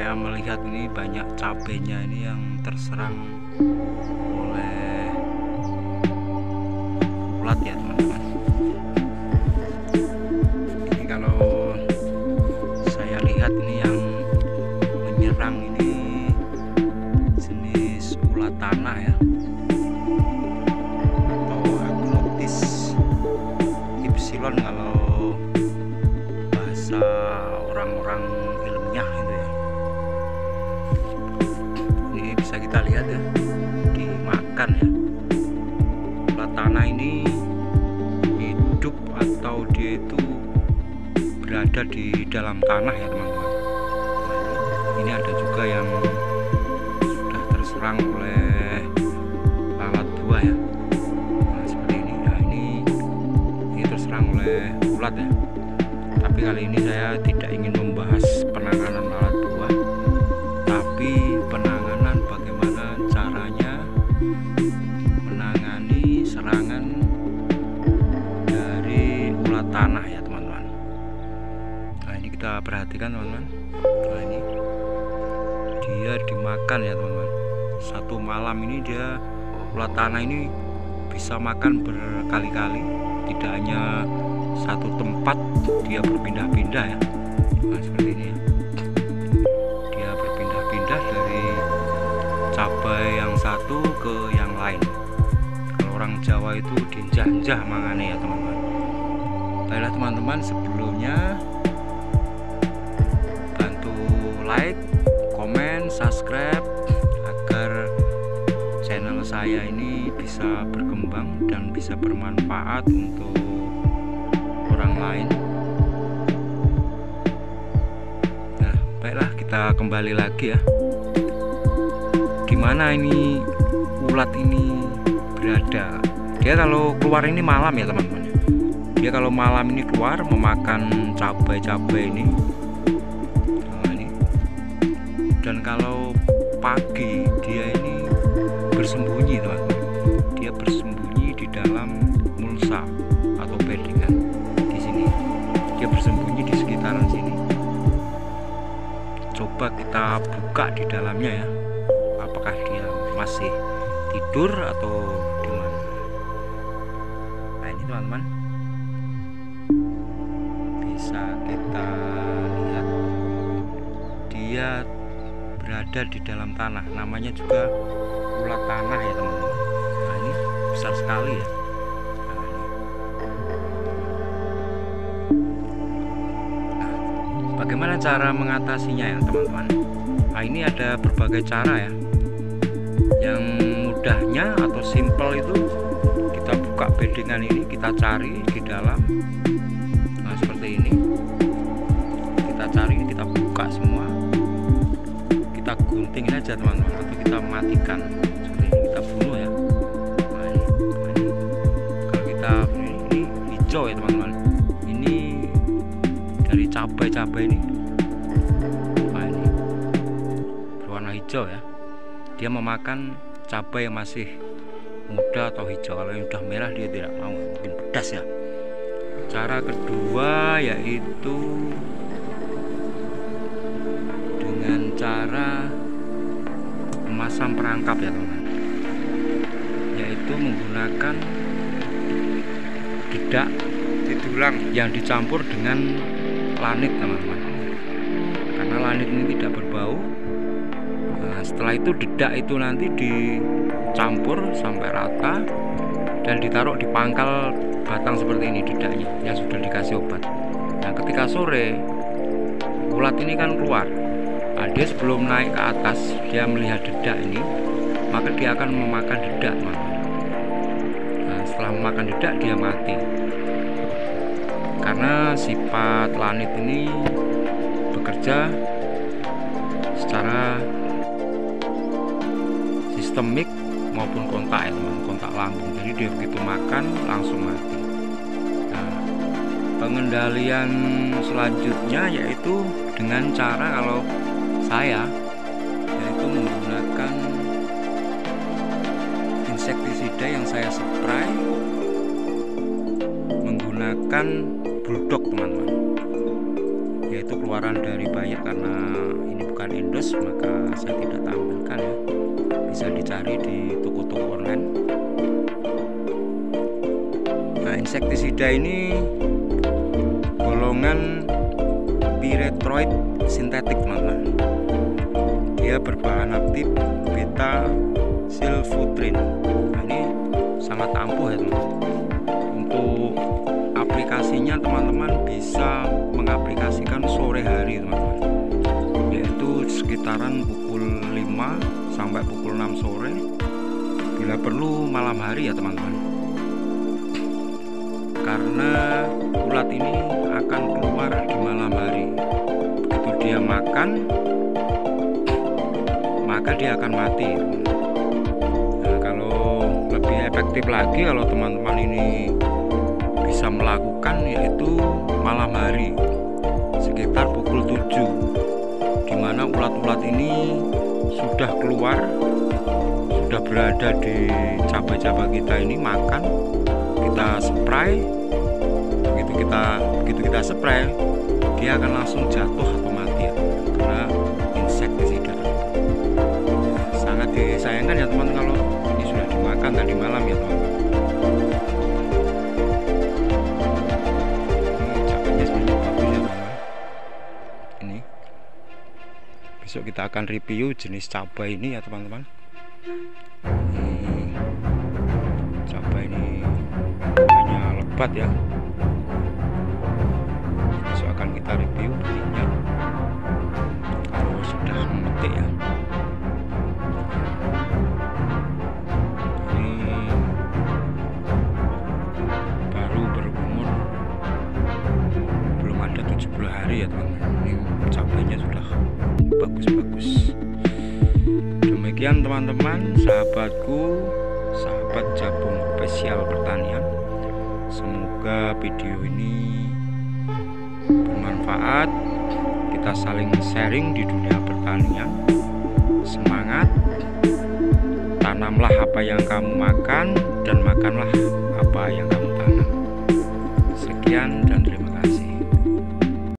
saya melihat ini banyak cabenya ini yang terserang oleh ulat ya teman-teman. Ini kalau saya lihat ini yang menyerang ini jenis ulat tanah ya, atau Agrotis Ipsilon kalau bahasa orang-orang ilmiah itu ya. Ini bisa kita lihat ya, dimakan ya. Ulat tanah ini hidup atau dia itu berada di dalam tanah ya teman-teman. Ini ada juga yang sudah terserang oleh lalat buah ya. Nah, seperti ini. Nah, ini terserang oleh ulat ya. Tapi kali ini saya tidak ingin membahas penanganan lalat buah, tapi penanganan bagaimana caranya menangani serangan dari ulat tanah ya teman-teman. Nah, ini kita perhatikan teman-teman. Nah, ini dia dimakan ya teman-teman. Satu malam ini dia, ulat tanah ini bisa makan berkali-kali, tidak hanya satu tempat, dia berpindah-pindah ya. Nah, seperti ini ya. Dia berpindah-pindah dari cabai yang satu ke yang lain. Kalau orang Jawa itu dijajah mangane ya teman-teman. Baiklah teman-teman, sebelumnya bantu like, subscribe agar channel saya ini bisa berkembang dan bisa bermanfaat untuk orang lain. Nah, baiklah kita kembali lagi ya. Dimana ini ulat ini berada? Dia kalau keluar ini malam ya teman-teman. Dia kalau malam ini keluar memakan cabai-cabai ini. Dan kalau pagi dia ini bersembunyi teman-teman, dia bersembunyi di dalam mulsa atau bedengan di sini, dia bersembunyi di sekitaran sini. Coba kita buka di dalamnya ya, apakah dia masih tidur atau gimana. Nah, ini teman-teman bisa kita lihat dia berada di dalam tanah, namanya juga ulat tanah ya teman-teman. Nah, ini besar sekali ya. Nah, bagaimana cara mengatasinya ya teman-teman? Nah, ini ada berbagai cara ya. Yang mudahnya atau simple itu kita buka bedengan ini, kita cari di dalam. Nah, seperti ini. Kita cari, kita buka semua. Kita gunting aja teman-teman, atau kita matikan seperti ini, kita bunuh ya. Nah, ini. Kalau kita ini hijau ya teman-teman, ini dari cabai-cabai ini. Nah, ini berwarna hijau ya, dia memakan cabai yang masih muda atau hijau. Kalau yang udah merah dia tidak mau, mungkin pedas ya. Cara kedua yaitu dengan cara memasang perangkap ya teman-teman, yaitu menggunakan dedak tulang yang dicampur dengan lanit teman-teman, karena lanit ini tidak berbau. Nah, setelah itu dedak itu nanti dicampur sampai rata dan ditaruh di pangkal batang seperti ini dedaknya yang sudah dikasih obat. Nah, ketika sore ulat ini kan keluar. Nah, dia sebelum naik ke atas dia melihat dedak ini, maka dia akan memakan dedak teman-teman. Nah, setelah memakan dedak dia mati, karena sifat lanit ini bekerja secara sistemik maupun kontak ya teman, kontak lambung. Jadi dia begitu makan langsung mati. Nah, pengendalian selanjutnya yaitu dengan cara kalau saya, yaitu menggunakan insektisida yang saya spray menggunakan Buldok teman-teman. yaitu keluaran dari Bayer, karena ini bukan endorse maka saya tidak tampilkan ya. Bisa dicari di toko-toko online. Nah, insektisida ini golongan piretroid sintetik teman-teman. Dia berbahan aktif beta silfotrin. Nah, ini sangat ampuh ya teman-teman. Untuk aplikasinya teman-teman bisa mengaplikasikan sore hari teman-teman, yaitu sekitaran pukul 5 sampai pukul 6 sore, bila perlu malam hari ya teman-teman, karena ulat ini akan keluar di malam hari. Begitu dia makan maka dia akan mati. Nah, kalau lebih efektif lagi kalau teman-teman ini bisa melakukan, yaitu malam hari sekitar pukul 7, dimana ulat-ulat ini sudah keluar, sudah berada di cabai-cabai kita ini makan, kita spray. Begitu kita spray, dia akan langsung jatuh atau mati ya, karena insektisida. Sangat disayangkan ya teman-teman kalau ini sudah dimakan tadi malam ya teman-teman. Besok kita akan review jenis cabai ini ya teman-teman. Cabai ini hanya lebat ya. Besok akan kita review belinya. Kalau sudah memetik ya. Ini baru berumur belum ada 70 hari ya teman-teman. Ini cabainya sudah bagus-bagus. Demikian teman-teman, sahabatku, sahabat Jabung Spesial Pertanian, semoga video ini bermanfaat. Kita saling sharing di dunia pertanian. Semangat, tanamlah apa yang kamu makan dan makanlah apa yang kamu tanam. Sekian dan terima kasih.